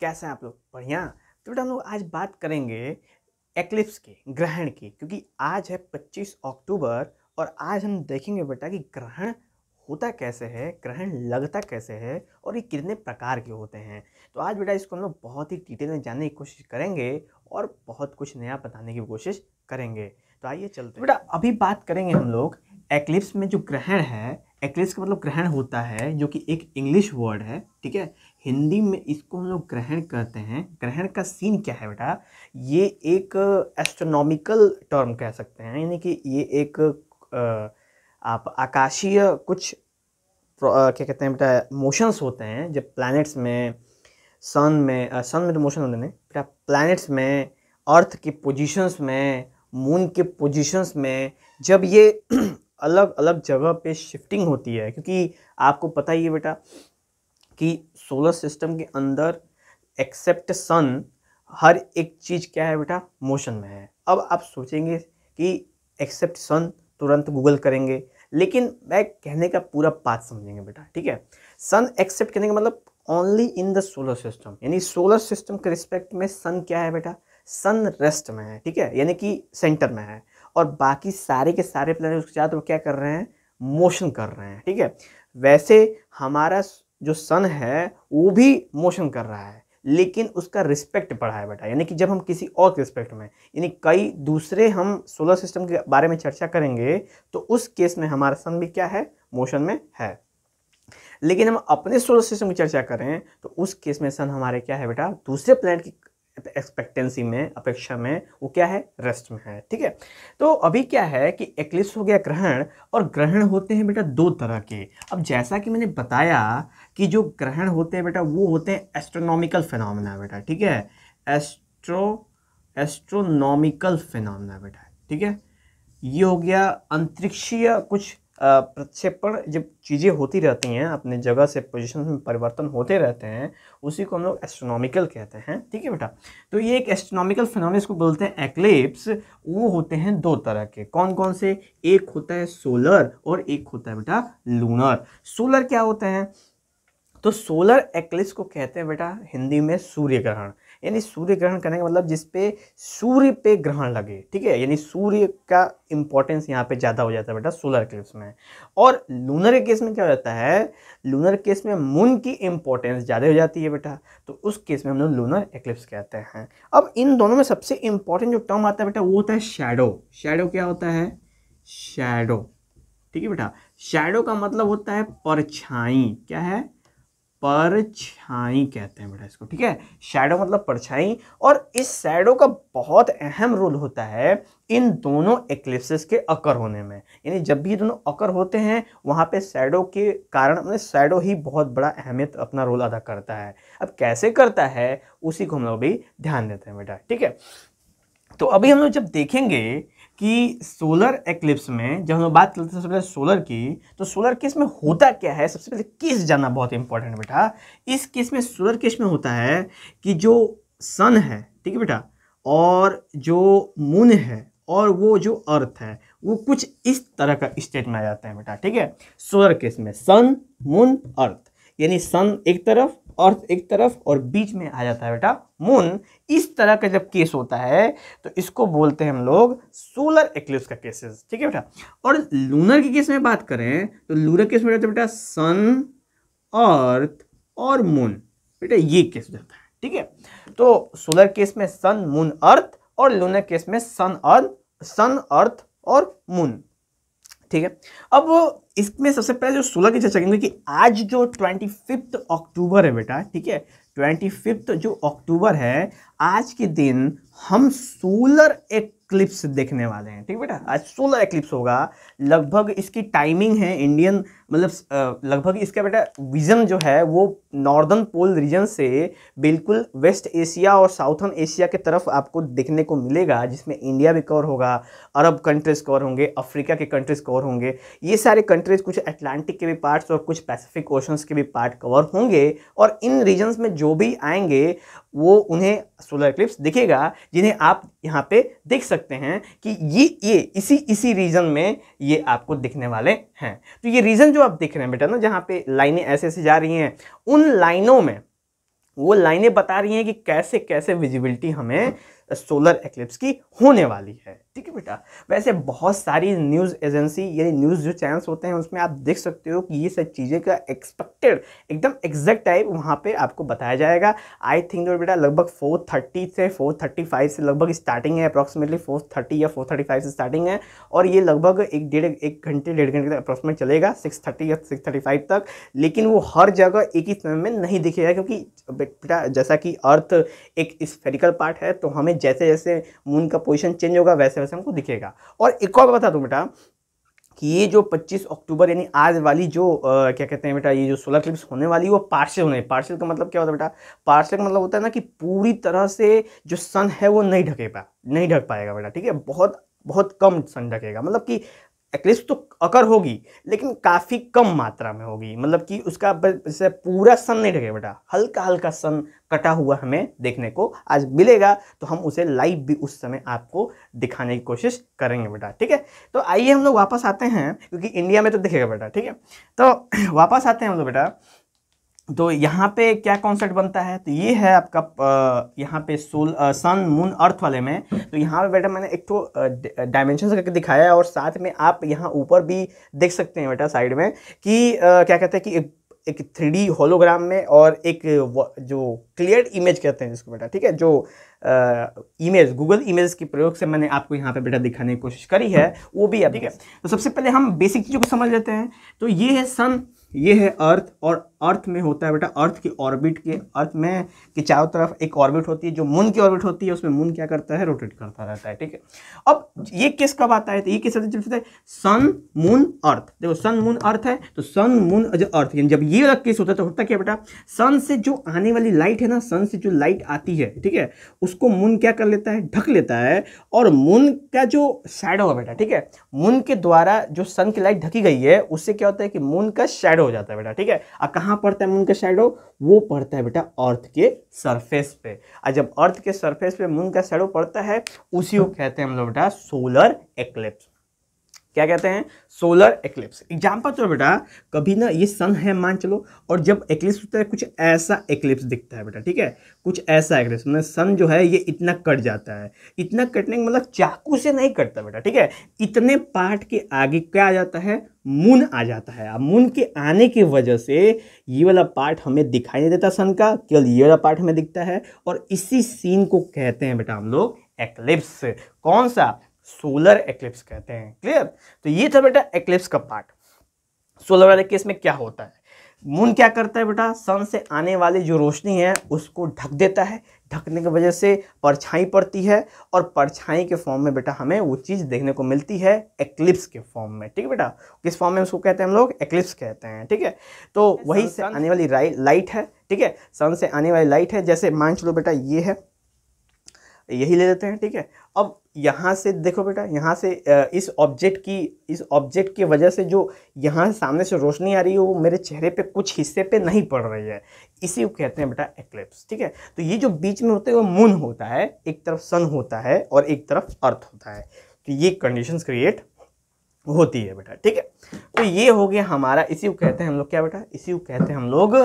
कैसे हैं आप लोग? बढ़िया। तो बेटा हम लोग आज बात करेंगे एक्लिप्स की, ग्रहण की, क्योंकि आज है 25 अक्टूबर और आज हम देखेंगे बेटा कि ग्रहण होता कैसे है, ग्रहण लगता कैसे है और ये कितने प्रकार के होते हैं। तो आज बेटा इसको हम लोग बहुत ही डिटेल में जानने की कोशिश करेंगे और बहुत कुछ नया बताने की कोशिश करेंगे। तो आइए चलते बेटा अभी बात करेंगे हम लोग एक्लिप्स में। जो ग्रहण है, एक्लिप्स का मतलब ग्रहण होता है, जो कि एक इंग्लिश वर्ड है, ठीक है। हिंदी में इसको हम लोग ग्रहण कहते हैं। ग्रहण का सीन क्या है बेटा? ये एक एस्ट्रोनॉमिकल टर्म कह सकते हैं, यानी कि ये एक आप आकाशीय कुछ क्या कहते हैं बेटा, मोशंस होते हैं जब प्लैनेट्स में, सन में तो मोशन होते हैं बेटा, प्लैनेट्स में, अर्थ के पोजिशंस में, मून के पोजिशंस में, जब ये अलग अलग जगह पे शिफ्टिंग होती है। क्योंकि आपको पता ही है बेटा कि सोलर सिस्टम के अंदर एक्सेप्ट सन हर एक चीज़ क्या है बेटा, मोशन में है। अब आप सोचेंगे कि एक्सेप्ट सन, तुरंत गूगल करेंगे, लेकिन मैं कहने का पूरा बात समझेंगे बेटा, ठीक है। सन एक्सेप्ट करने का मतलब only in the solar system, यानी सोलर सिस्टम के रिस्पेक्ट में सन क्या है बेटा, सन रेस्ट में है, ठीक है, यानी कि सेंटर में है। और बाकी सारे के सारे प्लैनेट उसके साथ वो क्या कर रहे हैं, मोशन कर रहे हैं, ठीक है। वैसे हमारा जो सन है वो भी मोशन कर रहा है, लेकिन उसका रिस्पेक्ट बढ़ा है बेटा, यानी कि जब हम किसी और के रिस्पेक्ट में, यानी कई दूसरे हम सोलर सिस्टम के बारे में चर्चा करेंगे तो उस केस में हमारा सन भी क्या है, मोशन में है। लेकिन हम अपने सोलर सिस्टम की चर्चा करें तो उस केस में सन हमारे क्या है बेटा, दूसरे प्लैनेट की एक्सपेक्टेंसी में, अपेक्षा में, वो क्या है, रेस्ट में है, ठीक है। तो अभी क्या है कि एक्लिप्स हो गया ग्रहण, और ग्रहण होते हैं बेटा दो तरह के। अब जैसा कि मैंने बताया कि जो ग्रहण होते हैं बेटा वो होते हैं एस्ट्रोनॉमिकल फिनोमेना बेटा, ठीक है, एस्ट्रोनॉमिकल फिनोमेना बेटा, ठीक है। ये हो गया अंतरिक्षीय कुछ प्रक्षेपण, जब चीज़ें होती रहती हैं अपने जगह से, पोजीशन में परिवर्तन होते रहते हैं, उसी को हम लोग एस्ट्रोनॉमिकल कहते हैं, ठीक है बेटा। तो ये एक एस्ट्रोनॉमिकल फिनोमेना, इसको बोलते हैं एक्लिप्स। वो होते हैं दो तरह के, कौन कौन से? एक होता है सोलर और एक होता है बेटा लूनर। सोलर क्या होते हैं? तो सोलर एक्लिप्स को कहते हैं बेटा हिंदी में सूर्य ग्रहण, यानी सूर्य ग्रहण करने का मतलब जिसपे सूर्य पे ग्रहण लगे, ठीक है, यानी सूर्य का इम्पोर्टेंस यहाँ पे ज़्यादा हो जाता है बेटा सोलर एक्लिप्स में। और लूनर केस में क्या हो जाता है, लूनर केस में मून की इम्पोर्टेंस ज़्यादा हो जाती है बेटा, तो उस केस में हम लोग लूनर एक्लिप्स कहते हैं। अब इन दोनों में सबसे इम्पोर्टेंट जो टर्म आता है बेटा वो होता है शैडो। शैडो क्या होता है? शैडो, ठीक है बेटा। शैडो का मतलब होता है परछाई। क्या है? परछाई कहते हैं बेटा इसको, ठीक है। शैडो मतलब परछाई, और इस शैडो का बहुत अहम रोल होता है इन दोनों एक्लिप्सेस के अकर होने में, यानी जब भी दोनों अकर होते हैं वहाँ पे शैडो के कारण, शैडो ही बहुत बड़ा अहमियत अपना रोल अदा करता है। अब कैसे करता है उसी को हम लोग भी ध्यान देते हैं बेटा, ठीक है। तो अभी हम लोग जब देखेंगे कि सोलर एक्लिप्स में, जब हम बात करते हैं सबसे पहले सोलर की, तो सोलर केस में होता क्या है, सबसे पहले केस जानना बहुत इंपॉर्टेंट है बेटा। इस केस में, सोलर केस में होता है कि जो सन है, ठीक है बेटा, और जो मून है और वो जो अर्थ है, वो कुछ इस तरह का स्टेट में आ जाते हैं बेटा, ठीक है। सोलर केस में सन, मून, अर्थ, यानी सन एक तरफ, अर्थ एक तरफ, और बीच में आ जाता है बेटा मून। इस तरह का जब केस होता है तो इसको बोलते हैं हम लोग सोलर एक्लिप्स का केसेस, ठीक है बेटा। और लूनर के केस में बात करें तो लूनर केस में रहता है बेटा सन, अर्थ और मून, बेटा ये केस जाता है, ठीक है। तो सोलर केस में सन, मून, अर्थ, और लूनर केस में सन अर्थ और मून, ठीक है। अब इसमें सबसे पहले जो सोलर की चर्चा करेंगे कि आज जो 25 अक्टूबर है बेटा, ठीक है, 25 जो अक्टूबर है, आज के दिन हम सोलर एक्लिप्स देखने वाले हैं, ठीक है बेटा। आज सोलर एक्लिप्स होगा। लगभग इसकी टाइमिंग है इंडियन, मतलब लगभग इसका बेटा विजन जो है वो नॉर्दर्न पोल रीजन से बिल्कुल वेस्ट एशिया और साउथर्न एशिया की तरफ आपको देखने को मिलेगा, जिसमें इंडिया भी कवर होगा, अरब कंट्रीज कवर होंगे, अफ्रीका के कंट्रीज कवर होंगे, ये सारे कंट्रीज, कुछ अटलांटिक के भी पार्ट्स और कुछ पैसिफिक ओशंस के भी पार्ट कवर होंगे। और इन रीजन्स में जो भी आएंगे वो उन्हें सोलर एक्लिप्स दिखेगा, जिन्हें आप यहाँ पे देख सकते हैं कि ये इसी रीजन में ये आपको दिखने वाले हैं। तो ये रीजन जो आप देख रहे हैं बेटा ना, जहाँ पे लाइनें ऐसे ऐसे जा रही हैं, उन लाइनों में वो लाइनें बता रही हैं कि कैसे कैसे विजिबिलिटी हमें सोलर एक्लिप्स की होने वाली है। ठीक है बेटा, वैसे बहुत सारी न्यूज़ एजेंसी यानी न्यूज़ जो चैनल्स होते हैं उसमें आप देख सकते हो कि ये सब चीज़ें का एक्सपेक्टेड एकदम एग्जैक्ट टाइप वहाँ पे आपको बताया जाएगा। आई थिंक तो बेटा लगभग 4:30 से 4:35 से लगभग स्टार्टिंग है, अप्रॉक्सीमेटली 4:30 या 4:35 से स्टार्टिंग है और ये लगभग एक घंटे डेढ़ घंटे तक अप्रॉक्सीमेट चलेगा, 6:30 या 6:35 तक। लेकिन वो हर जगह एक ही समय में नहीं दिखेगा क्योंकि बेटा जैसा कि अर्थ एक स्फेरिकल पार्ट है तो हमें जैसे जैसे मून का पोजीशन चेंज होगा वैसे वैसे हमको दिखेगा। और एक और बता दूं बेटा कि ये जो 25 अक्टूबर यानी आज वाली जो क्या कहते हैं बेटा ये जो सोलर एक्लिप्स होने वाली है वो पार्शियल होने। पार्शियल का मतलब क्या होता है बेटा? पार्शियल का मतलब होता है ना कि पूरी तरह से जो सन है वो नहीं ढक पाएगा बेटा। ठीक है, बहुत कम सन ढकेगा, मतलब कि एक्लिप्स तो अकर होगी लेकिन काफ़ी कम मात्रा में होगी, मतलब कि उसका जैसे पूरा सन नहीं ढकेगा बेटा, हल्का हल्का सन कटा हुआ हमें देखने को आज मिलेगा तो हम उसे लाइव भी उस समय आपको दिखाने की कोशिश करेंगे बेटा। ठीक है, तो आइए हम लोग वापस आते हैं क्योंकि इंडिया में तो दिखेगा बेटा। ठीक है, तो वापस आते हैं हम लोग बेटा, तो यहाँ पे क्या कॉन्सेप्ट बनता है तो ये है आपका यहाँ पे सन मून अर्थ वाले में, तो यहाँ पे बेटा मैंने एक तो डायमेंशन करके दिखाया है और साथ में आप यहाँ ऊपर भी देख सकते हैं बेटा साइड में कि क्या कहते हैं कि एक 3D होलोग्राम में और एक जो क्लियर इमेज कहते हैं जिसको बेटा। ठीक है, जो इमेज गूगल इमेज के प्रयोग से मैंने आपको यहाँ पे बेटा दिखाने की कोशिश करी है वो भी। ठीक है, तो सबसे पहले हम बेसिक चीज़ों को समझ लेते हैं। तो ये है सन, ये है अर्थ और अर्थ में होता है बेटा अर्थ की ऑर्बिट के, अर्थ में के चारों तरफ एक ऑर्बिट होती है जो मून की ऑर्बिट होती है, उसमें मून क्या करता है रोटेट करता रहता है। ठीक है, अब ये केस कब आता है तो ये केस आता है सन मून अर्थ। देखो सन मून अर्थ है तो सन मून अर्थ जब ये वाला केस होता है तो होता क्या बेटा, सन से जो आने वाली लाइट है ना, सन से जो लाइट आती है ठीक है उसको मून क्या कर लेता है ढक लेता है और मून का जो शैडो है बेटा। ठीक है, मून के द्वारा जो सन की लाइट ढकी गई है उससे क्या होता है कि मून का शैडो हो जाता है बेटा। ठीक है, अब कहां पड़ता है मून का शैडो, वो पड़ता है बेटा अर्थ के सरफेस पे, और जब अर्थ के सरफेस पे मून का शैडो पड़ता है उसी को कहते हैं हम लोग बेटा सोलर एक्लिप्स। क्या कहते हैं? Solar eclipse. एग्जाम्पल तो बेटा कभी ना ये सन है मान चलो और जब एक्लिप्स होता है कुछ ऐसा एक्लिप्स दिखता है बेटा। ठीक है, कुछ ऐसा एक्लिप्स मतलब सन जो है ये इतना कट जाता है, इतना कटने का मतलब चाकू से नहीं कटता बेटा। ठीक है, इतने पार्ट के आगे क्या आ जाता है मून आ जाता है। अब मून के आने की वजह से ये वाला पार्ट हमें दिखाई नहीं देता सन का, केवल ये वाला पार्ट हमें दिखता है और इसी सीन को कहते हैं बेटा हम लोग एक्लिप्स। कौन सा? सोलर एक्लिप्स कहते हैं। क्लियर? तो ये था बेटा एक्लिप्स का पार्ट। सोलर वाले केस में क्या होता है, मून क्या करता है बेटा सन से आने वाली जो रोशनी है उसको ढक देता है, ढकने की वजह से परछाई पड़ती है और परछाई के फॉर्म में बेटा हमें वो चीज़ देखने को मिलती है एक्लिप्स के फॉर्म में। ठीक है बेटा, किस फॉर्म में उसको कहते हैं हम लोग एक्लिप्स कहते हैं। ठीक है, तो वही से आने वाली लाइट है। ठीक है, सन से आने वाली लाइट है, जैसे मान चलो बेटा ये है, यही ले लेते हैं। ठीक है, अब यहाँ से देखो बेटा, यहाँ से इस ऑब्जेक्ट की वजह से जो यहाँ सामने से रोशनी आ रही है वो मेरे चेहरे पे कुछ हिस्से पे नहीं पड़ रही है, इसी को कहते हैं बेटा एक्लिप्स। ठीक है, तो ये जो बीच में होता है वो मून होता है, एक तरफ सन होता है और एक तरफ अर्थ होता है, तो ये कंडीशंस क्रिएट होती है बेटा। ठीक है, तो ये हो गया हमारा, इसी को कहते हैं हम लोग क्या बेटा, इसी को कहते हैं हम लोग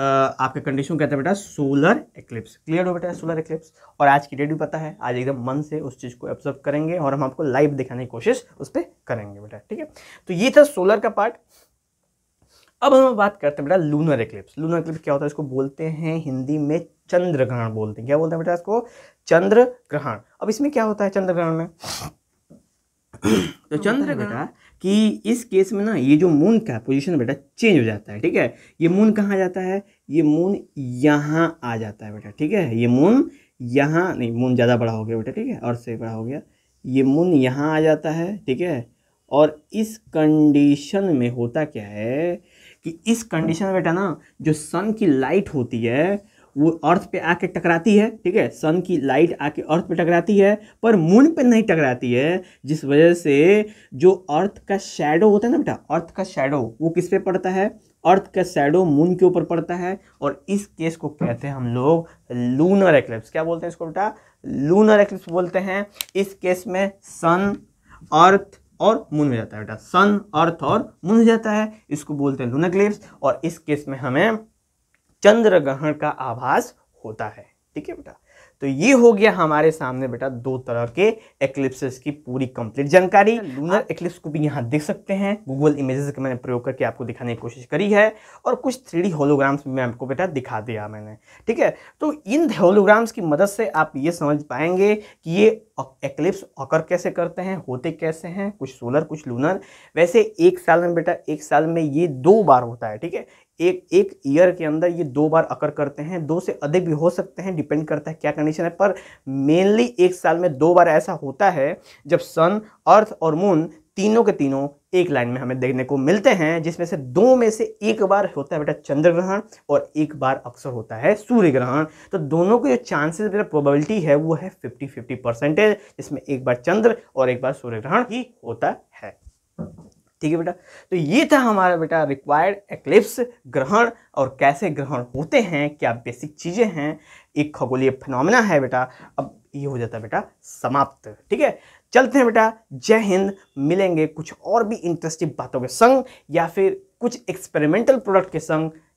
आपके कंडीशन कहते हैं बेटा सोलर एक्लिप्स। क्लियर हो बेटा सोलर एक्लिप्स? और आज की डेट भी पता है, आज एकदम मन से उस चीज़ को ऑब्जर्व करेंगे और हम आपको लाइव दिखाने की कोशिश उस पर करेंगे बेटा। ठीक है, तो ये था सोलर का पार्ट। अब हम बात करते हैं बेटा लूनर एक्लिप्स। लूनर एक्लिप्स क्या होता है, इसको बोलते हैं हिंदी में चंद्र ग्रहण बोलते हैं। क्या बोलते हैं बेटा इसको? चंद्र ग्रहण। अब इसमें क्या होता है चंद्र ग्रहण में तो चंद्र बेटा कि इस केस में ना ये जो मून का पोजीशन बेटा चेंज हो जाता है। ठीक है, ये मून कहाँ जाता है, ये मून यहाँ आ जाता है बेटा। ठीक है, ये मून यहाँ नहीं, मून ज़्यादा बड़ा हो गया बेटा। ठीक है, और से बड़ा हो गया, ये मून यहाँ आ जाता है। ठीक है, और इस कंडीशन में होता क्या है कि इस कंडीशन में बेटा ना जो सन की लाइट होती है वो अर्थ पे आके टकराती है। ठीक है, सन की लाइट आके अर्थ पे टकराती है पर मून पे नहीं टकराती है, जिस वजह से जो अर्थ का शैडो होता है ना बेटा, अर्थ का शैडो वो किस पे पड़ता है, अर्थ का शैडो मून के ऊपर पड़ता है और इस केस को कहते हैं हम लोग लूनर एक्लिप्स। क्या बोलते हैं इसको बेटा? लूनर एक्लिप्स बोलते हैं। इस केस में सन अर्थ और मून हो जाता है बेटा, सन अर्थ और मून हो जाता है, इसको बोलते हैं लूनर एक्लिप्स। और इस केस में हमें चंद्र ग्रहण का आभास होता है। ठीक है बेटा, तो ये हो गया हमारे सामने बेटा दो तरह के एक्लिप्सेस की पूरी कंप्लीट जानकारी। लूनर एक्लिप्स को भी यहाँ देख सकते हैं, गूगल इमेजेस का मैंने प्रयोग करके आपको दिखाने की कोशिश करी है और कुछ 3D होलोग्राम्स भी मैं आपको बेटा दिखा दिया मैंने। ठीक है, तो इन होलोग्राम्स की मदद से आप ये समझ पाएंगे कि ये एक्लिप्स ऑकर कैसे करते हैं, होते कैसे हैं, कुछ सोलर कुछ लूनर। वैसे एक साल में बेटा, एक साल में ये 2 बार होता है। ठीक है, एक ईयर के अंदर ये 2 बार अकर करते हैं, 2 से अधिक भी हो सकते हैं, डिपेंड करता है क्या कंडीशन है, पर मेनली एक साल में 2 बार ऐसा होता है जब सन, अर्थ और मून तीनों के तीनों एक लाइन में हमें देखने को मिलते हैं, जिसमें से 2 में से 1 बार होता है बेटा चंद्र ग्रहण और 1 बार अक्सर होता है सूर्य ग्रहण। तो दोनों के जो चांसेस बेटा प्रोबेबिलिटी है वो है 50-50%, जिसमें 1 बार चंद्र और 1 बार सूर्य ग्रहण ही होता है। ठीक है बेटा, तो ये था हमारा बेटा रिक्वायर्ड एक्लिप्स, ग्रहण और कैसे ग्रहण होते हैं, क्या बेसिक चीज़ें हैं, एक खगोलीय फिनोमेना है बेटा। अब ये हो जाता है बेटा समाप्त। ठीक है, चलते हैं बेटा, जय हिंद। मिलेंगे कुछ और भी इंटरेस्टिंग बातों के संग या फिर कुछ एक्सपेरिमेंटल प्रोडक्ट के संग।